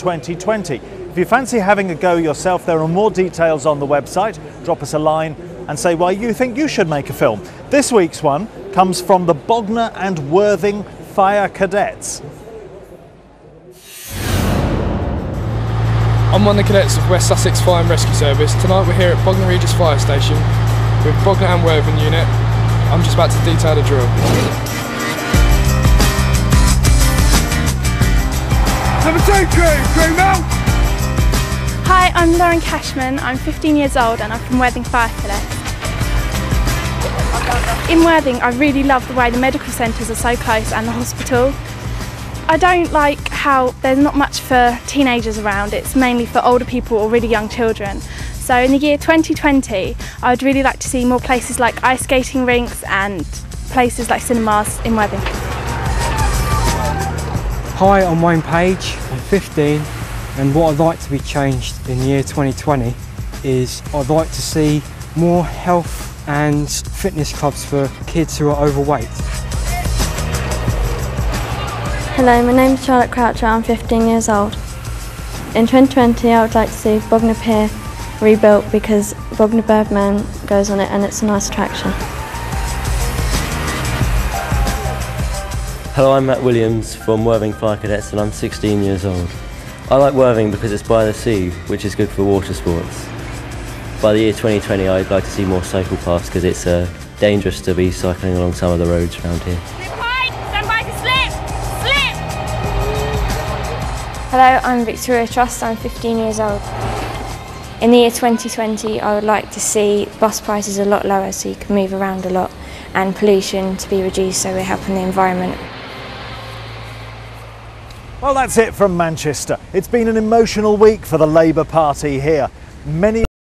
2020. If you fancy having a go yourself, there are more details on the website. Drop us a line and say why you think you should make a film. This week's one comes from the Bognor and Worthing Fire Cadets. I'm one of the cadets of West Sussex Fire and Rescue Service. Tonight we're here at Bognor Regis Fire Station with Bognor and Worthing unit. I'm just about to detail the drill. Number two crew mount! Hi, I'm Lauren Cashman. I'm 15 years old and I'm from Worthing Fire Cadets. In Worthing, I really love the way the medical centres are so close and the hospital. I don't like how there's not much for teenagers around, it's mainly for older people or really young children. So in the year 2020, I would really like to see more places like ice skating rinks and places like cinemas in Worthing. Hi, I'm Wayne Page, I'm 15, and what I'd like to be changed in the year 2020 is I'd like to see more health and fitness clubs for kids who are overweight. Hello, my name is Charlotte Croucher, I'm 15 years old. In 2020 I would like to see Bognor Pier rebuilt because Bognor Birdman goes on it and it's a nice attraction. Hello, I'm Matt Williams from Worthing Fire Cadets and I'm 16 years old. I like Worthing because it's by the sea, which is good for water sports. By the year 2020 I'd like to see more cycle paths because it's dangerous to be cycling along some of the roads around here. Hello, I'm Victoria Trust, I'm 15 years old. In the year 2020 I would like to see bus prices a lot lower so you can move around a lot and pollution to be reduced so we're helping the environment. Well, that's it from Manchester. It's been an emotional week for the Labour Party here. Many